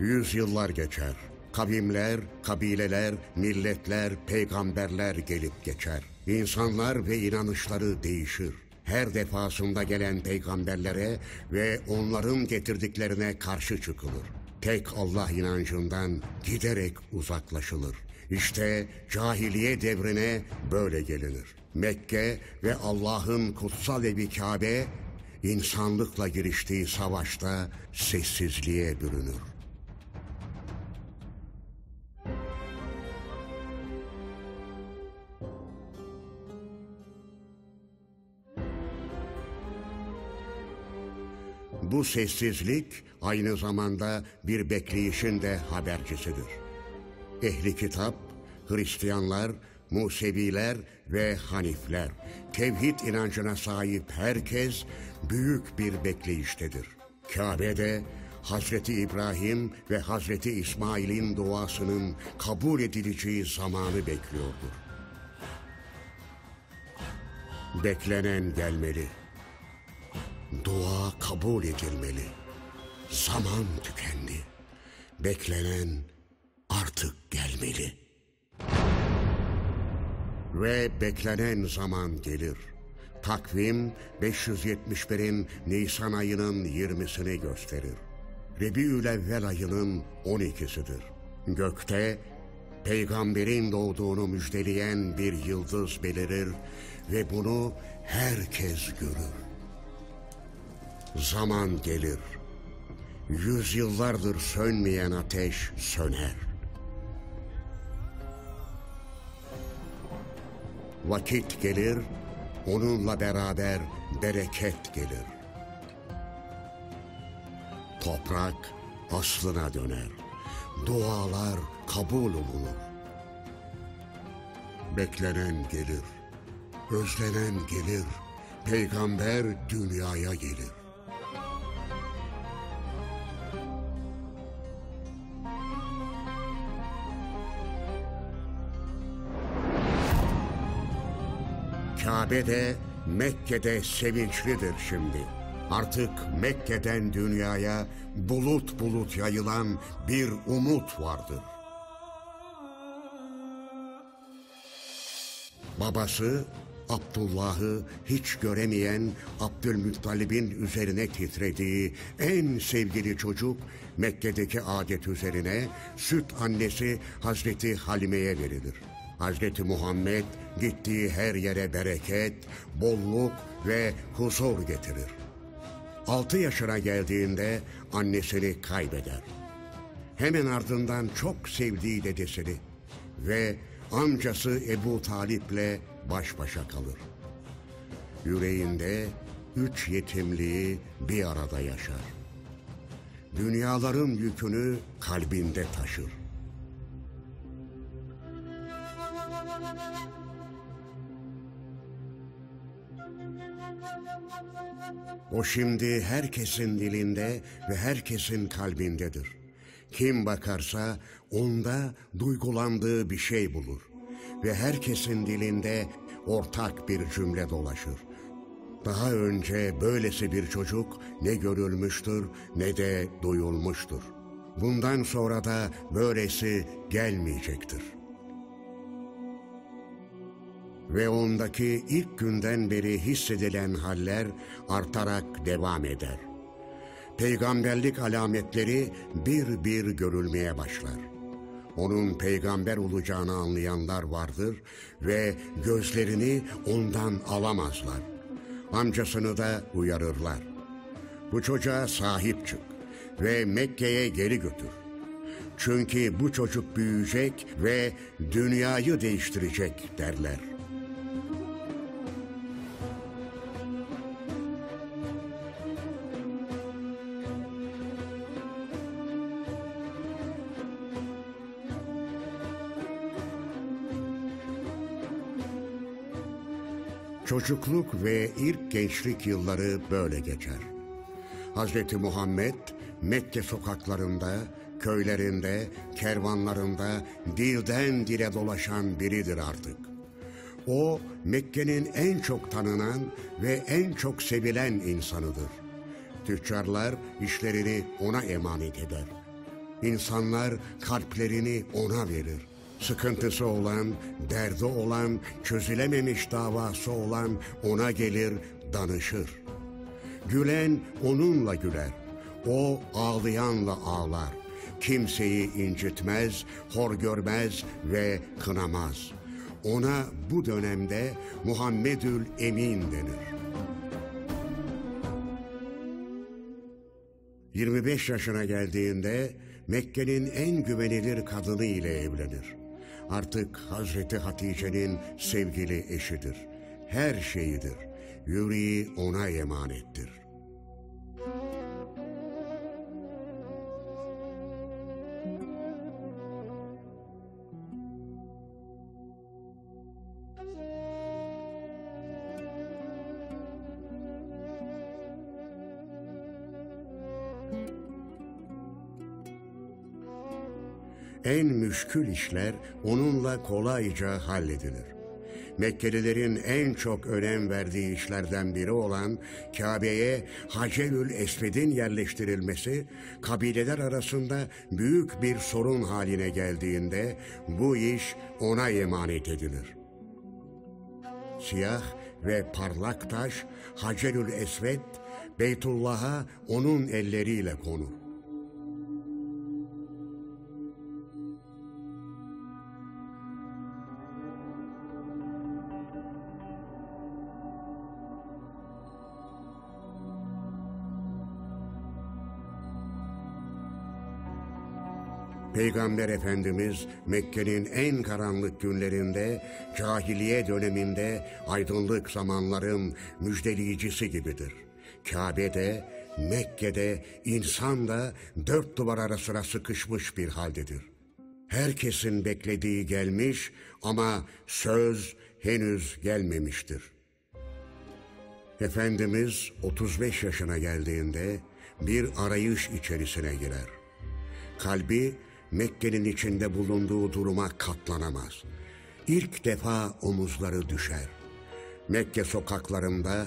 Yüzyıllar geçer. Kavimler, kabileler, milletler, peygamberler gelip geçer. İnsanlar ve inanışları değişir. Her defasında gelen peygamberlere ve onların getirdiklerine karşı çıkılır. Tek Allah inancından giderek uzaklaşılır. İşte cahiliye devrine böyle gelinir. Mekke ve Allah'ın kutsal evi Kabe, insanlıkla giriştiği savaşta sessizliğe bürünür. Bu sessizlik aynı zamanda bir bekleyişin de habercisidir. Ehli kitap, Hristiyanlar, Museviler ve Hanifler, tevhid inancına sahip herkes büyük bir bekleyiştedir. Kabe'de Hazreti İbrahim ve Hazreti İsmail'in duasının kabul edileceği zamanı bekliyordur. Beklenen gelmeli. Dua kabul edilmeli. Zaman tükendi. Beklenen artık gelmeli. Ve beklenen zaman gelir. Takvim 571'in Nisan ayının 20'sini gösterir. Rebiülevvel ayının 12'sidir. Gökte peygamberin doğduğunu müjdeleyen bir yıldız belirir ve bunu herkes görür. Zaman gelir. Yüzyıllardır sönmeyen ateş söner. Vakit gelir, onunla beraber bereket gelir. Toprak aslına döner. Dualar kabul olunur. Beklenen gelir. Özlenen gelir. Peygamber dünyaya gelir. Kabe de Mekke'de sevinçlidir şimdi. Artık Mekke'den dünyaya bulut bulut yayılan bir umut vardır. Babası Abdullah'ı hiç göremeyen Abdülmuttalib'in üzerine titrediği en sevgili çocuk Mekke'deki adet üzerine süt annesi Hazreti Halime'ye verilir. Hazreti Muhammed gittiği her yere bereket, bolluk ve huzur getirir. 6 yaşına geldiğinde annesini kaybeder. Hemen ardından çok sevdiği dedesini ve amcası Ebu Talip'le baş başa kalır. Yüreğinde 3 yetimliği bir arada yaşar. Dünyaların yükünü kalbinde taşır. O şimdi herkesin dilinde ve herkesin kalbindedir. Kim bakarsa onda duygulandığı bir şey bulur. Ve herkesin dilinde ortak bir cümle dolaşır. Daha önce böylesi bir çocuk ne görülmüştür ne de duyulmuştur. Bundan sonra da böylesi gelmeyecektir. Ve ondaki ilk günden beri hissedilen haller artarak devam eder. Peygamberlik alametleri bir bir görülmeye başlar. Onun peygamber olacağını anlayanlar vardır ve gözlerini ondan alamazlar. Amcasını da uyarırlar. Bu çocuğa sahip çık ve Mekke'ye geri götür. Çünkü bu çocuk büyüyecek ve dünyayı değiştirecek derler. Çocukluk ve ilk gençlik yılları böyle geçer. Hazreti Muhammed Mekke sokaklarında, köylerinde, kervanlarında dilden dile dolaşan biridir artık. O Mekke'nin en çok tanınan ve en çok sevilen insanıdır. Tüccarlar işlerini ona emanet eder. İnsanlar kalplerini ona verir. Sıkıntısı olan, derdi olan, çözülememiş davası olan ona gelir, danışır. Gülen onunla güler, o ağlayanla ağlar. Kimseyi incitmez, hor görmez ve kınamaz. Ona bu dönemde Muhammedül Emin denir. 25 yaşına geldiğinde Mekke'nin en güvenilir kadını ile evlenir. Artık Hazreti Hatice'nin sevgili eşidir. Her şeyidir. Yüreği ona emanettir. En müşkül işler onunla kolayca halledilir. Mekkelilerin en çok önem verdiği işlerden biri olan Kabe'ye Hacerül Esved'in yerleştirilmesi, kabileler arasında büyük bir sorun haline geldiğinde bu iş ona emanet edilir. Siyah ve parlak taş Hacerül Esved, Beytullah'a onun elleriyle konur. Peygamber Efendimiz Mekke'nin en karanlık günlerinde, cahiliye döneminde aydınlık zamanların müjdeleyicisi gibidir. Kabe'de, Mekke'de insan da dört duvar arasına sıkışmış bir haldedir. Herkesin beklediği gelmiş ama söz henüz gelmemiştir. Efendimiz 35 yaşına geldiğinde bir arayış içerisine girer. Kalbi Mekke'nin içinde bulunduğu duruma katlanamaz. İlk defa omuzları düşer. Mekke sokaklarında,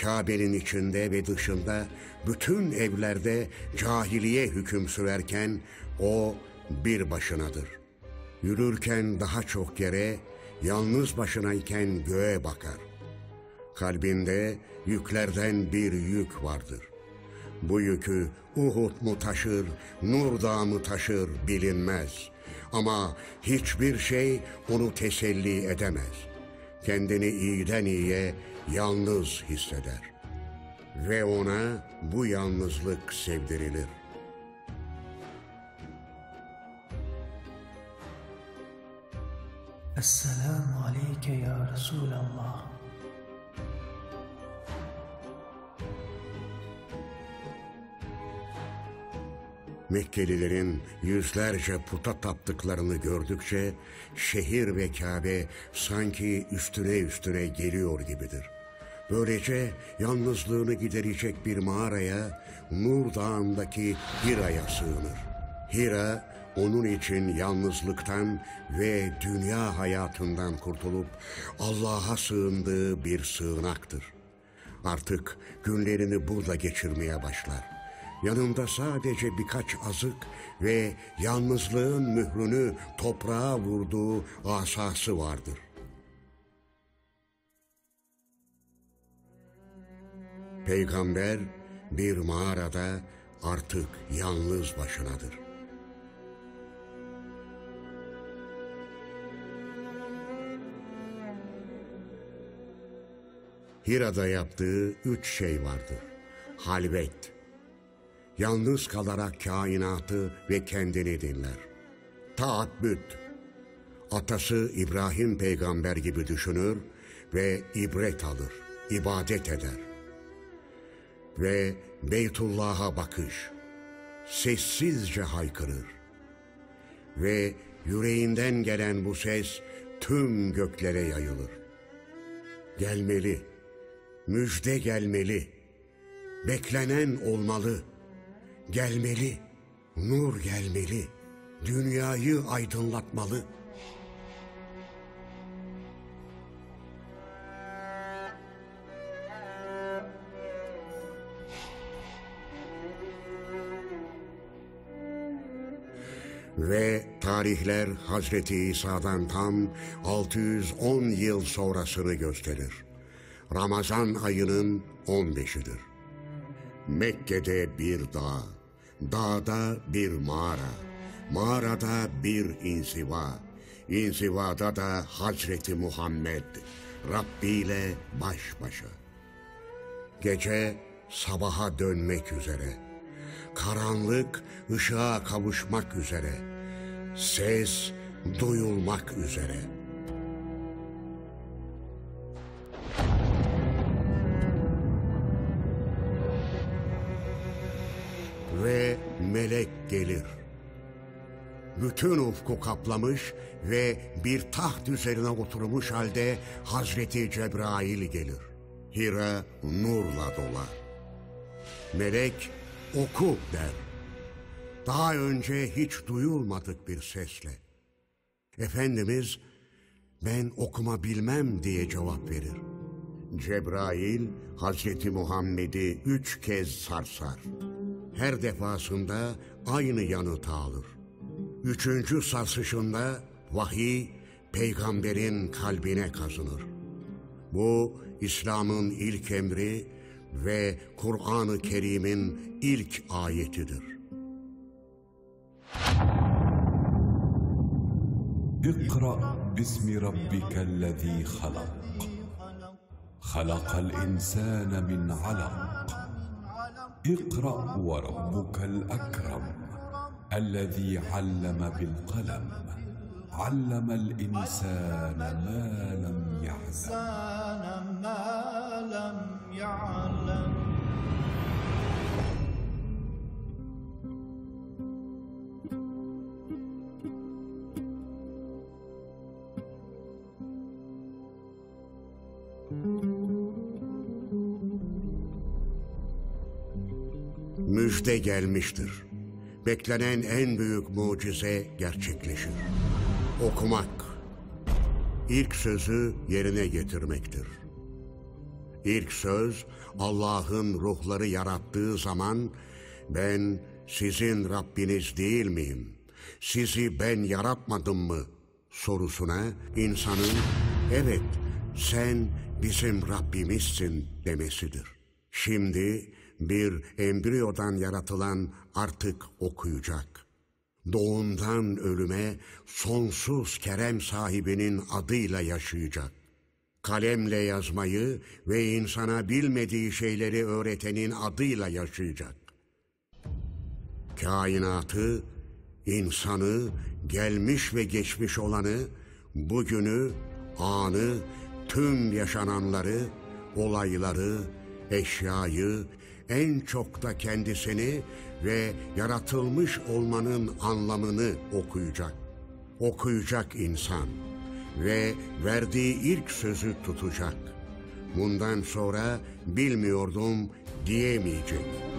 Kabe'nin içinde ve dışında, bütün evlerde cahiliye hüküm sürerken o bir başınadır. Yürürken daha çok yere, yalnız başınayken göğe bakar. Kalbinde yüklerden bir yük vardır. Bu yükü Uhud mu taşır, Nur Dağı mı taşır bilinmez. Ama hiçbir şey onu teselli edemez. Kendini iyiden iyiye yalnız hisseder. Ve ona bu yalnızlık sevdirilir. Esselamu aleyke ya Resulallah. Mekkelilerin yüzlerce puta taptıklarını gördükçe şehir ve Kabe sanki üstüne üstüne geliyor gibidir. Böylece yalnızlığını giderecek bir mağaraya, Nur Dağı'ndaki Hira'ya sığınır. Hira onun için yalnızlıktan ve dünya hayatından kurtulup Allah'a sığındığı bir sığınaktır. Artık günlerini burada geçirmeye başlar. Yanında sadece birkaç azık ve yalnızlığın mührünü toprağa vurduğu asası vardır. Peygamber bir mağarada artık yalnız başınadır. Hira'da yaptığı 3 şey vardır. Halvet, yalnız kalarak kainatı ve kendini dinler. Taabbüd, atası İbrahim peygamber gibi düşünür ve ibret alır, ibadet eder. Ve Beytullah'a bakış, sessizce haykırır. Ve yüreğinden gelen bu ses tüm göklere yayılır. Gelmeli, müjde gelmeli, beklenen olmalı. Gelmeli, nur gelmeli, dünyayı aydınlatmalı. ve tarihler Hazreti İsa'dan tam 610 yıl sonrasını gösterir. Ramazan ayının 15'idir. Mekke'de bir dağ, dağda bir mağara, mağarada bir inziva, inzivada da Hazreti Muhammed, Rabbi ile baş başa. Gece sabaha dönmek üzere, karanlık ışığa kavuşmak üzere, ses duyulmak üzere. Ve melek gelir. Bütün ufku kaplamış ve bir taht üzerine oturmuş halde Hazreti Cebrail gelir. Hira nurla dolar. Melek oku der. Daha önce hiç duyulmadık bir sesle. Efendimiz ben okuma bilmem diye cevap verir. Cebrail Hazreti Muhammed'i 3 kez sarsar. Her defasında aynı yanıtı alır. 3. sarsışında vahiy peygamberin kalbine kazınır. Bu İslam'ın ilk emri ve Kur'an-ı Kerim'in ilk ayetidir. İkra bismi rabbikellezî halak. Halakal insana min alak. İkra ve rabbukel ekrem. Ellezî alleme bil kalem. Allemel insâne mâ lem ya'lem. Müjde gelmiştir. Beklenen en büyük mucize gerçekleşir. Okumak, ilk sözü yerine getirmektir. İlk söz, Allah'ın ruhları yarattığı zaman, ben sizin Rabbiniz değil miyim? Sizi ben yaratmadım mı? Sorusuna insanın, evet sen bizim Rabbimizsin demesidir. Şimdi bir embriyodan yaratılan artık okuyacak. Doğumdan ölüme sonsuz kerem sahibinin adıyla yaşayacak. Kalemle yazmayı ve insana bilmediği şeyleri öğretenin adıyla yaşayacak. Kainatı, insanı, gelmiş ve geçmiş olanı, bugünü, anı, tüm yaşananları, olayları, eşyayı, en çok da kendisini ve yaratılmış olmanın anlamını okuyacak. Okuyacak insan ve verdiği ilk sözü tutacak. Bundan sonra bilmiyordum diyemeyecek.